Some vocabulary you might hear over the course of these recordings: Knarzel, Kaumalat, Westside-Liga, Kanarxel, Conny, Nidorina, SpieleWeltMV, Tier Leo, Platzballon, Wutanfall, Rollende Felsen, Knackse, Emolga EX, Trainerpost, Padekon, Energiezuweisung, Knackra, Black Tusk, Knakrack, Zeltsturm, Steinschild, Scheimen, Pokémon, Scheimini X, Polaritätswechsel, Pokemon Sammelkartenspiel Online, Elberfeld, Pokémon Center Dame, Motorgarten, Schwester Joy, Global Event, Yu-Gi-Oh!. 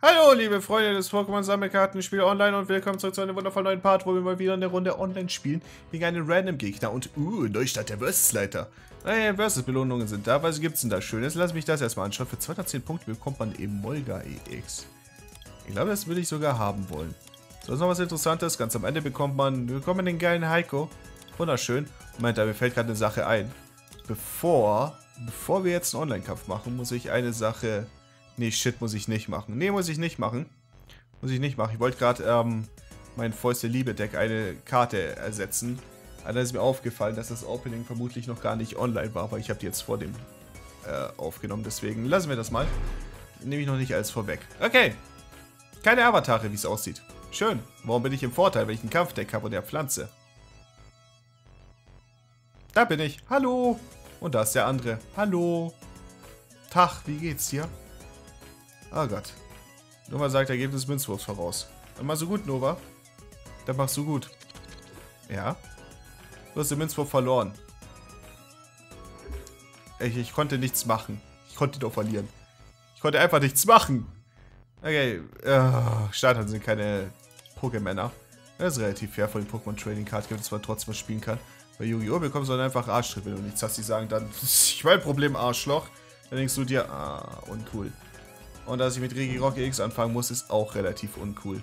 Hallo liebe Freunde des Pokémon-Sammelkartenspiel online und willkommen zurück zu einem wundervollen neuen Part, wo wir mal wieder eine Runde online spielen gegen einen Random-Gegner und Neustart der Versus-Leiter. Naja, Versus-Belohnungen sind da, was gibt's denn da Schönes? Lass mich das erstmal anschauen. Für 210 Punkte bekommt man Emolga EX. Ich glaube, das will ich sogar haben wollen. Sonst noch was Interessantes, ganz am Ende bekommt man den geilen Heiko. Wunderschön. Moment, da mir fällt gerade eine Sache ein. Bevor wir jetzt einen Online-Kampf machen, muss ich eine Sache... Nee, shit, muss ich nicht machen. Nee, muss ich nicht machen. Muss ich nicht machen. Ich wollte gerade mein Fäuste-Liebe-Deck eine Karte ersetzen. Aber dann ist mir aufgefallen, dass das Opening vermutlich noch gar nicht online war. Aber ich habe die jetzt vor dem aufgenommen. Deswegen lassen wir das mal. Nehme ich noch nicht alles vorweg. Okay. Keine Avatare, wie es aussieht. Schön. Warum bin ich im Vorteil, wenn ich ein Kampfdeck habe und der Pflanze? Da bin ich. Hallo. Und da ist der andere. Hallo. Tag, wie geht's dir? Oh Gott. Nova sagt, Ergebnis Münzwurfs voraus. Dann machst du gut, Nova. Dann machst du gut. Ja. Du hast den Münzwurf verloren. Ich konnte nichts machen. Ich konnte doch verlieren. Ich konnte einfach nichts machen. Okay. Starter sind keine Pokémänner. Das ist relativ fair von den Pokémon Trading Card Games, dass man trotzdem was spielen kann. Bei Yu-Gi-Oh! Bekommst du dann einfach Arschtrippel und nichts hast. Die sagen dann, ich mein Problem, Arschloch. Dann denkst du dir, ah, uncool. Und dass ich mit Regirock EX anfangen muss, ist auch relativ uncool.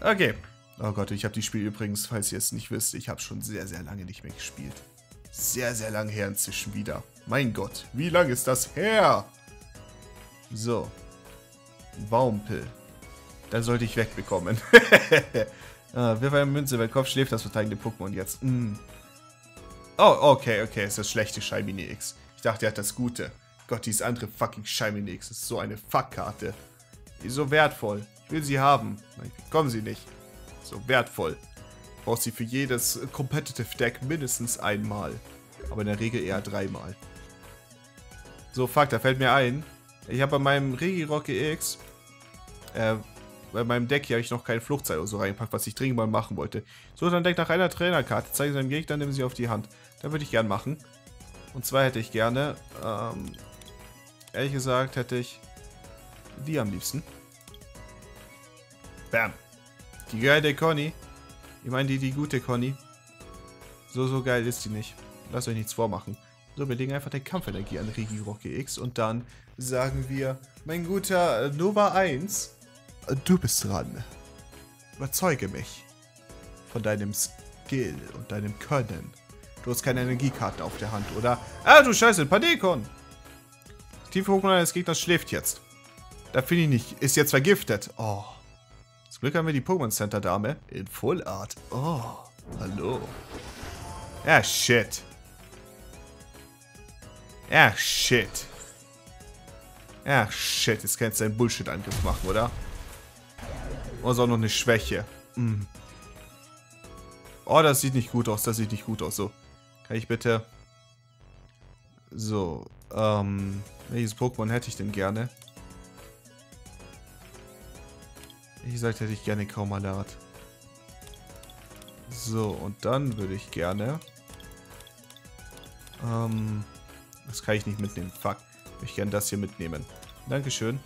Okay. Oh Gott, ich habe die Spiel übrigens, falls ihr es nicht wisst, ich habe schon sehr, sehr lange nicht mehr gespielt. Sehr, sehr lange her inzwischen wieder. Mein Gott, wie lange ist das her? So. Baumpel. Dann sollte ich wegbekommen. Wirf eine Münze, weil Kopf schläft das verteidigende Pokémon jetzt. Mm. Oh, okay, ist das schlechte Scheimini X. Ich dachte, er hat das Gute. Gott, dieses andere fucking Schiny Nix ist so eine Fuckkarte. Die ist so wertvoll. Ich will sie haben. Nein, ich bekomme sie nicht. So wertvoll. Du brauchst sie für jedes Competitive Deck mindestens einmal. Aber in der Regel eher dreimal. So, fuck, da fällt mir ein. Ich habe bei meinem Regirock EX, bei meinem Deck hier habe ich noch keinen Fluchtseil oder so reingepackt, was ich dringend mal machen wollte. So, dann Deck nach einer Trainerkarte. Zeige seinem Gegner, nimm sie auf die Hand. Das würde ich gern machen. Und zwar hätte ich gerne, ehrlich gesagt hätte ich die am liebsten. Bam. Die geile Conny. Ich meine die gute Conny. So geil ist die nicht. Lasst euch nichts vormachen. So, wir legen einfach den Kampfenergie an Regirock EX und dann sagen wir, mein guter Nova 1, du bist dran. Überzeuge mich von deinem Skill und deinem Können. Du hast keine Energiekarten auf der Hand, oder? Ah, du Scheiße, Padekon! Tiefe Pokémon eines Gegners schläft jetzt. Da finde ich nicht. Ist jetzt vergiftet. Oh. Zum Glück haben wir die Pokémon Center Dame in Full Art. Oh. Hallo. Ah, shit. Ah, shit. Ah, shit. Jetzt kannst du einen Bullshit-Angriff machen, oder? Und auch noch eine Schwäche. Mm. Oh, das sieht nicht gut aus. Das sieht nicht gut aus. So. Kann ich bitte... So. Welches Pokémon hätte ich denn gerne? Wie gesagt, hätte ich gerne Kaumalat. So, und dann würde ich gerne... das kann ich nicht mitnehmen. Fuck. Ich würde gerne das hier mitnehmen. Dankeschön.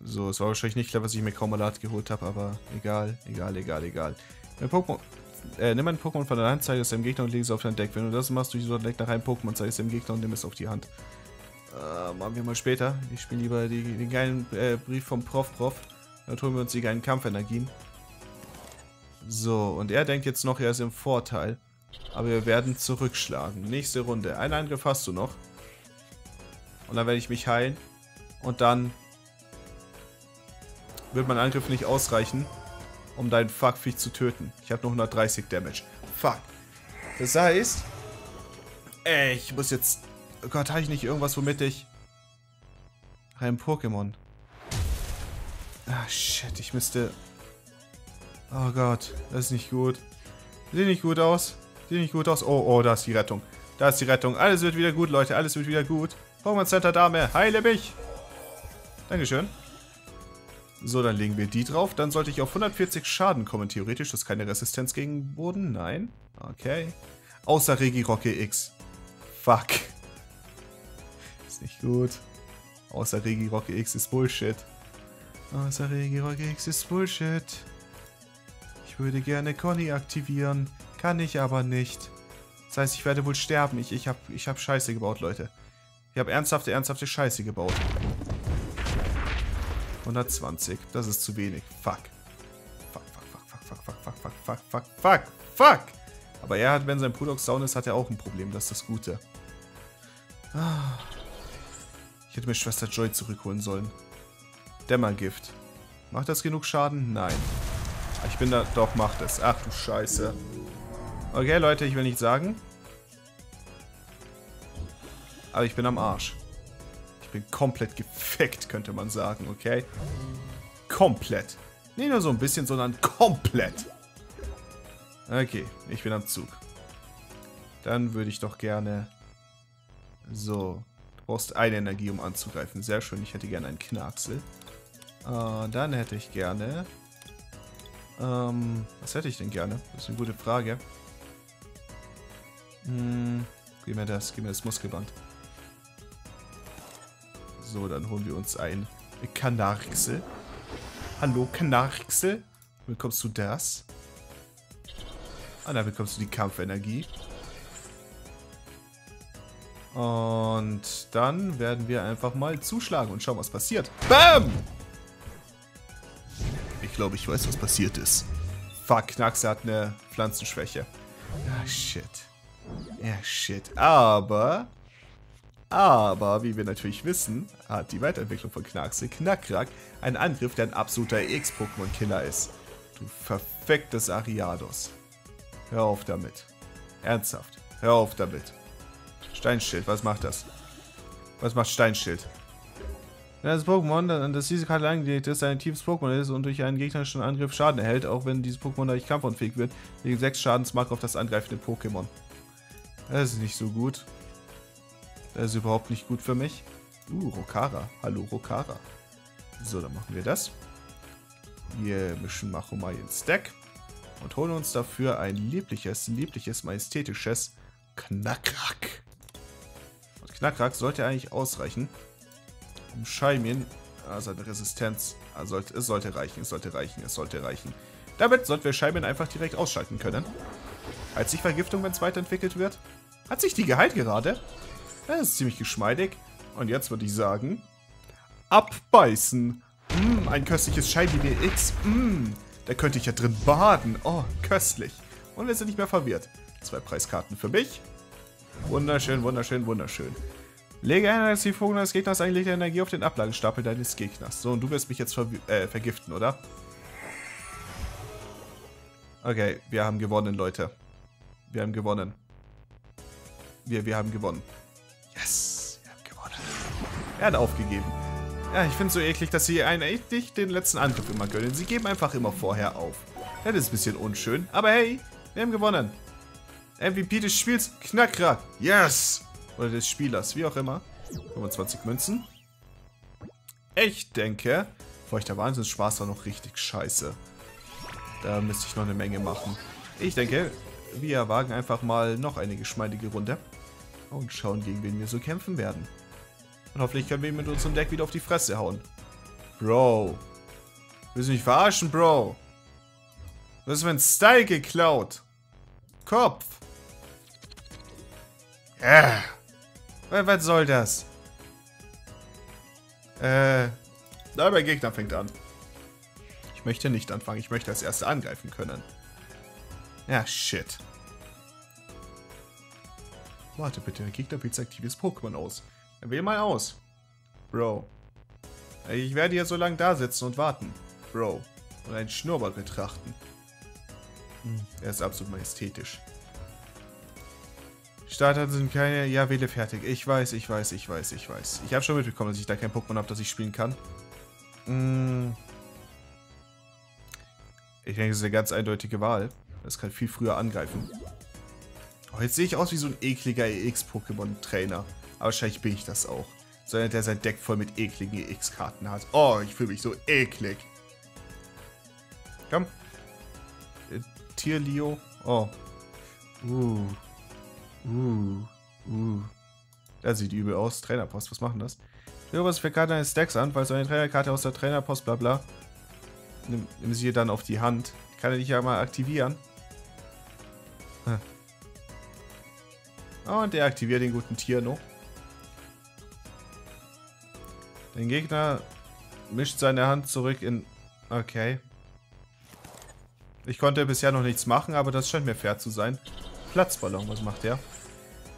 So, es war wahrscheinlich nicht klar, was ich mir Kaumalat geholt habe, aber egal. Mein Pokémon... nimm ein Pokémon von der Hand, zeige es dem Gegner und lege es auf dein Deck. Wenn du das machst, durch so ein Deck nach einem Pokémon, zeige es dem Gegner und nimm es auf die Hand. Machen wir mal später. Ich spiele lieber den geilen Brief vom Prof. Dann holen wir uns die geilen Kampfenergien. So, und er denkt jetzt noch, er ist im Vorteil. Aber wir werden zurückschlagen. Nächste Runde. Einen Angriff hast du noch. Und dann werde ich mich heilen. Und dann wird mein Angriff nicht ausreichen, um deinen Fuckviech zu töten. Ich habe nur 130 Damage. Fuck. Das heißt, ich muss jetzt... Oh Gott, habe ich nicht irgendwas, womit ich... Ein Pokémon. Ah, shit, ich müsste... Oh Gott, das ist nicht gut. Sieht nicht gut aus. Sieht nicht gut aus. Oh, da ist die Rettung. Da ist die Rettung. Alles wird wieder gut, Leute. Alles wird wieder gut. Pokémon Center Dame, heile mich. Dankeschön. So, dann legen wir die drauf. Dann sollte ich auf 140 Schaden kommen, theoretisch. Das ist keine Resistenz gegen Boden. Nein. Okay. Außer Regirock EX. Fuck. Ist nicht gut. Außer Regirock EX ist Bullshit. Außer Regirock EX ist Bullshit. Ich würde gerne Conny aktivieren. Kann ich aber nicht. Das heißt, ich werde wohl sterben. Ich hab Scheiße gebaut, Leute. Ich habe ernsthafte Scheiße gebaut. 120. Das ist zu wenig. Fuck. Fuck, fuck, fuck, fuck, fuck, fuck, fuck, fuck, fuck, fuck, fuck. Aber er hat, wenn sein Pudox down ist, hat er auch ein Problem. Das ist das Gute. Ich hätte mir Schwester Joy zurückholen sollen. Dämmergift. Macht das genug Schaden? Nein. Ich bin da... Doch, macht es. Ach du Scheiße. Okay, Leute, ich will nichts sagen. Aber ich bin am Arsch. Ich bin komplett gefickt, könnte man sagen, okay? Komplett. Nicht nur so ein bisschen, sondern komplett. Okay, ich bin am Zug. Dann würde ich doch gerne... So. Du brauchst eine Energie, um anzugreifen. Sehr schön, ich hätte gerne einen Knarzel. Dann hätte ich gerne... was hätte ich denn gerne? Das ist eine gute Frage. Gib mir das Muskelband. So, dann holen wir uns ein Kanarxel. Hallo, Kanarxel. Bekommst du das? Ah, da bekommst du die Kampfenergie. Und dann werden wir einfach mal zuschlagen und schauen, was passiert. Bam! Ich glaube, ich weiß, was passiert ist. Fuck, Knackse hat eine Pflanzenschwäche. Ah, shit. Ja, shit. Aber, wie wir natürlich wissen, hat die Weiterentwicklung von Knackse, Knakrack, einen Angriff, der ein absoluter EX-Pokémon-Killer ist. Du verficktes Ariados. Hör auf damit. Ernsthaft. Hör auf damit. Steinschild, was macht das? Was macht Steinschild? Wenn das Pokémon, an das diese Karte angelegt ist, ein tiefes Pokémon ist und durch einen gegnerischen Angriff Schaden erhält, auch wenn dieses Pokémon dadurch kampfunfähig wird, legen 6 Schadensmark auf das angreifende Pokémon. Das ist nicht so gut. Das ist überhaupt nicht gut für mich. Rokara. Hallo, Rokara. So, dann machen wir das. Wir mischen Machomai ins Deck und holen uns dafür ein liebliches, majestätisches Knakrack. Und Knakrack sollte eigentlich ausreichen, um Scheimen, also eine Resistenz, also es sollte reichen. Damit sollten wir Scheimen einfach direkt ausschalten können. Heilt sich Vergiftung, wenn es weiterentwickelt wird? Hat sich die geheilt gerade? Das ist ziemlich geschmeidig. Und jetzt würde ich sagen, abbeißen. Ein köstliches Scheimini X. Da könnte ich ja drin baden. Oh, köstlich. Und wir sind nicht mehr verwirrt. 2 Preiskarten für mich. Wunderschön, wunderschön, wunderschön. Lege ein aggressiv Vogel des Gegners eingelegte Energie auf den Ablagestapel deines Gegners. So, und du wirst mich jetzt vergiften, oder? Okay, wir haben gewonnen, Leute. Wir haben gewonnen. Wir haben gewonnen. Yes, wir haben gewonnen. Er hat aufgegeben. Ja, ich finde es so eklig, dass sie einen echt nicht den letzten Angriff immer gönnen. Sie geben einfach immer vorher auf. Das ist ein bisschen unschön. Aber hey, wir haben gewonnen. MVP des Spiels, Knackra. Yes! Oder des Spielers, wie auch immer. 25 Münzen. Ich denke, feuchter Wahnsinnsspaß war noch richtig scheiße. Da müsste ich noch eine Menge machen. Ich denke, wir wagen einfach mal noch eine geschmeidige Runde. Und schauen, gegen wen wir so kämpfen werden. Und hoffentlich können wir mit unserem Deck wieder auf die Fresse hauen. Bro. Willst du mich verarschen, Bro? Du hast meinen Style geklaut. Kopf. Was soll das? Na, mein Gegner fängt an. Ich möchte nicht anfangen. Ich möchte als Erster angreifen können. Ja, shit. Warte bitte, der Gegner bildet aktives Pokémon aus. Er wähl mal aus. Bro. Ich werde hier so lange da sitzen und warten. Bro. Und einen Schnurrbart betrachten. Er ist absolut majestätisch. Starter sind keine... Ja, wähle fertig. Ich weiß. Ich habe schon mitbekommen, dass ich da kein Pokémon habe, das ich spielen kann. Ich denke, das ist eine ganz eindeutige Wahl. Das kann viel früher angreifen. Oh, jetzt sehe ich aus wie so ein ekliger EX-Pokémon-Trainer. Aber wahrscheinlich bin ich das auch. Sondern der sein Deck voll mit ekligen EX-Karten hat. Oh, ich fühle mich so eklig. Komm. Tier Leo. Oh. Das sieht übel aus. Trainerpost, was machen das? Schau was für Karten deines Decks an, falls du eine Trainerkarte aus der Trainerpost bla bla. Nimm sie dir dann auf die Hand. Ich kann dich ja mal aktivieren. Und deaktiviert den guten Tiano. Den Gegner mischt seine Hand zurück in... Okay. Ich konnte bisher noch nichts machen, aber das scheint mir fair zu sein. Platzballon, was macht der?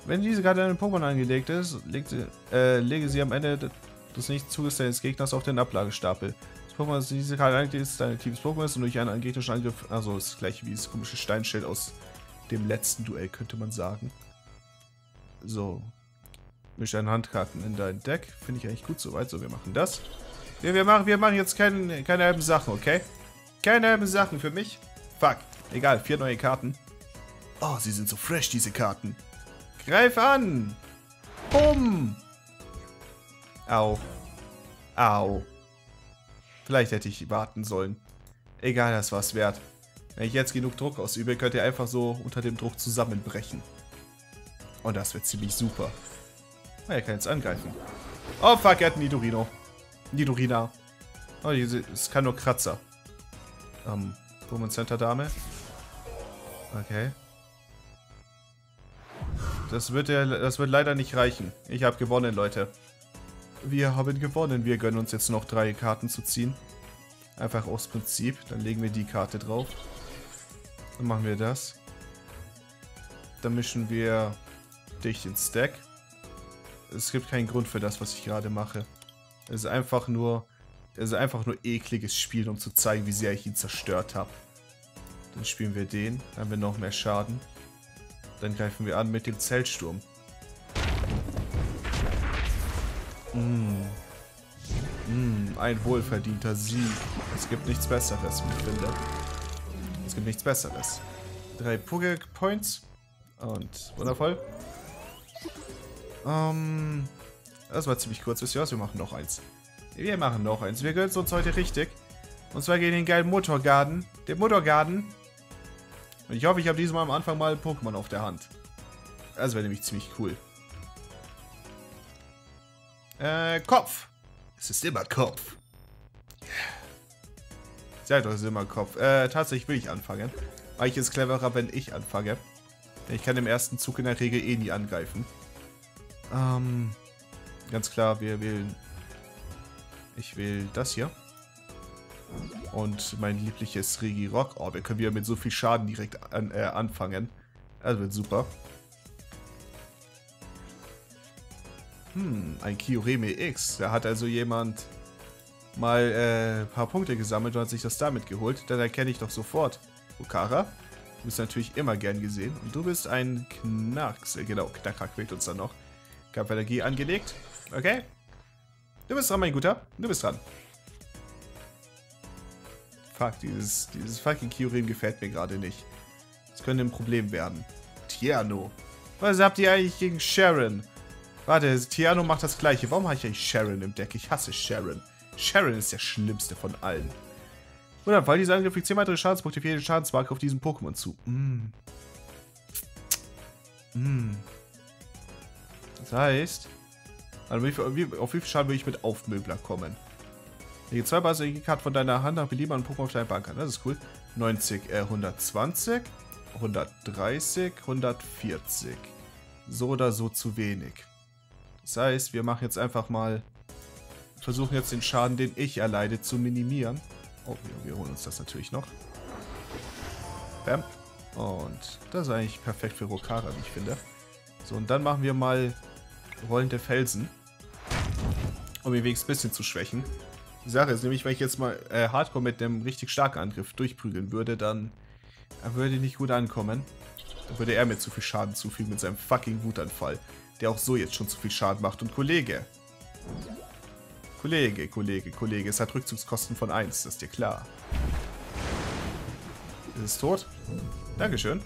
Wenn diese Karte an den Pokémon angelegt ist, lege sie am Ende des nicht zugestellten Gegners auf den Ablagestapel. Das Pokémon, das diese Karte angelegt ist, ein aktives Pokémon ist und durch einen gegnerischen Angriff... Also, ist das gleiche wie das komische Steinschild aus dem letzten Duell, könnte man sagen. So. Misch deine Handkarten in dein Deck. Finde ich eigentlich gut soweit. So, wir machen das. Wir machen jetzt keine halben Sachen, okay? Keine halben Sachen für mich. Fuck. Egal, 4 neue Karten. Oh, sie sind so fresh, diese Karten. Greif an! Bumm! Au. Au. Vielleicht hätte ich warten sollen. Egal, das war's wert. Wenn ich jetzt genug Druck ausübe, könnt ihr einfach so unter dem Druck zusammenbrechen. Und das wird ziemlich super. Ah, er kann jetzt angreifen. Oh, fuck, er hat Nidorino. Nidorina. Oh, es kann nur Kratzer. Pokémon Center Dame. Okay. Das wird leider nicht reichen. Ich habe gewonnen, Leute. Wir haben gewonnen. Wir gönnen uns jetzt noch 3 Karten zu ziehen. Einfach aus Prinzip. Dann legen wir die Karte drauf. Dann machen wir das. Dann mischen wir dich ins Deck. Es gibt keinen Grund für das, was ich gerade mache. Es ist einfach nur ekliges Spiel, um zu zeigen, wie sehr ich ihn zerstört habe. Dann spielen wir den. Dann haben wir noch mehr Schaden. Dann greifen wir an mit dem Zeltsturm. Ein wohlverdienter Sieg. Es gibt nichts Besseres, wie ich finde. Es gibt nichts Besseres. 3 Poké-Points. Und wundervoll. Das war ziemlich kurz. Wisst ihr was? Wir machen noch eins. Wir machen noch eins. Wir gönnen uns heute richtig. Und zwar gegen den geilen Motorgarten. Den Motorgarten. Und ich hoffe, ich habe diesmal am Anfang mal Pokémon auf der Hand. Das wäre nämlich ziemlich cool. Kopf. Es ist immer Kopf. Seid doch, es ist immer Kopf. Tatsächlich will ich anfangen. Weil ich es cleverer, wenn ich anfange. Denn ich kann im ersten Zug in der Regel eh nie angreifen. Ganz klar, wir wählen... Ich wähle das hier. Und mein liebliches Regirock. Oh, wir können wieder mit so viel Schaden direkt anfangen. Das wird super. Ein Kyurem EX. Da hat also jemand mal ein paar Punkte gesammelt und hat sich das damit geholt. Dann erkenne ich doch sofort. Rokara. Du bist natürlich immer gern gesehen. Und du bist ein Knackse. Genau, Knackra quält uns dann noch. Kampfenergie angelegt. Okay. Du bist dran, mein Guter. Du bist dran. Fuck, dieses fucking Kyurem gefällt mir gerade nicht. Das könnte ein Problem werden. Tiano. Was habt ihr eigentlich gegen Sharon? Warte, Tiano macht das gleiche. Warum habe ich eigentlich Sharon im Deck? Ich hasse Sharon. Sharon ist der schlimmste von allen. Wundervoll, dieser Angriff fügt 10 weitere Schadenspunkte für jede Schadensmarke auf diesem Pokémon zu. Das heißt, auf wie viel Schaden will ich mit Aufmöbler kommen? Lege 2 basische Karten von deiner Hand nach Belieben an Pokémon auf deine Bank an. Das ist cool. 90, 120, 130, 140. So oder so zu wenig. Das heißt, wir machen jetzt einfach mal... Versuchen jetzt den Schaden, den ich erleide, zu minimieren. Oh, wir holen uns das natürlich noch. Bam. Und das ist eigentlich perfekt für Rokara, wie ich finde. So, und dann machen wir mal rollende Felsen, um ihn wenigstens ein bisschen zu schwächen. Die Sache ist nämlich, wenn ich jetzt mal Hardcore mit einem richtig starken Angriff durchprügeln würde, dann würde ich nicht gut ankommen. Dann würde er mir zu viel Schaden zufügen mit seinem fucking Wutanfall, der auch so jetzt schon zu viel Schaden macht. Und Kollege, es hat Rückzugskosten von 1, das ist dir klar. Ist es tot? Dankeschön.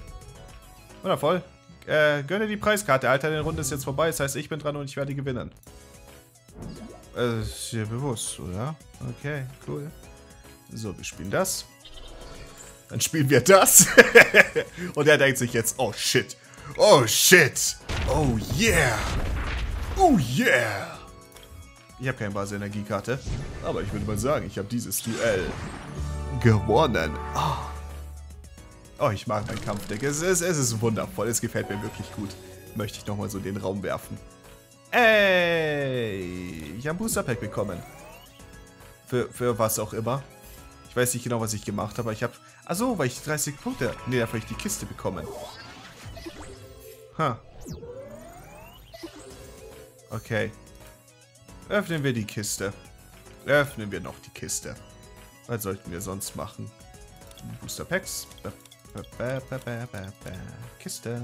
Wundervoll. Gönne die Preiskarte, Alter, die Runde ist jetzt vorbei, das heißt, ich bin dran und ich werde gewinnen. Ist dir bewusst, oder? Okay, cool. So, wir spielen das. Dann spielen wir das. Und er denkt sich jetzt, oh shit. Oh shit. Oh yeah. Oh yeah! Ich habe keine Basisenergiekarte, aber ich würde mal sagen, ich habe dieses Duell gewonnen. Oh, ich mag mein Kampfdeck. Es ist wundervoll. Es gefällt mir wirklich gut. Möchte ich nochmal so in den Raum werfen. Ey! Ich habe ein Booster-Pack bekommen. Für was auch immer. Ich weiß nicht genau, was ich gemacht habe, aber ich habe... Achso, weil ich 30 Punkte... Ne, dafür habe ich die Kiste bekommen. Ha. Okay. Öffnen wir die Kiste. Öffnen wir noch die Kiste. Was sollten wir sonst machen? Booster Packs. Kiste.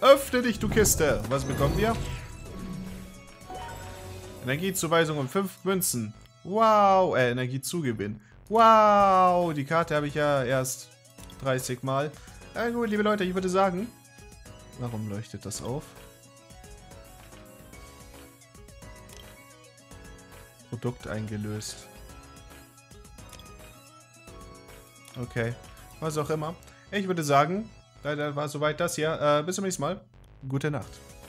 Öffne dich, du Kiste. Was bekommen wir? Energiezuweisung um 5 Münzen. Wow. Energiezugewinn. Wow. Die Karte habe ich ja erst 30 Mal. Na gut, liebe Leute, ich würde sagen... Warum leuchtet das auf? Produkt eingelöst. Okay, was auch immer. Ich würde sagen, leider war soweit das hier. Bis zum nächsten Mal. Gute Nacht.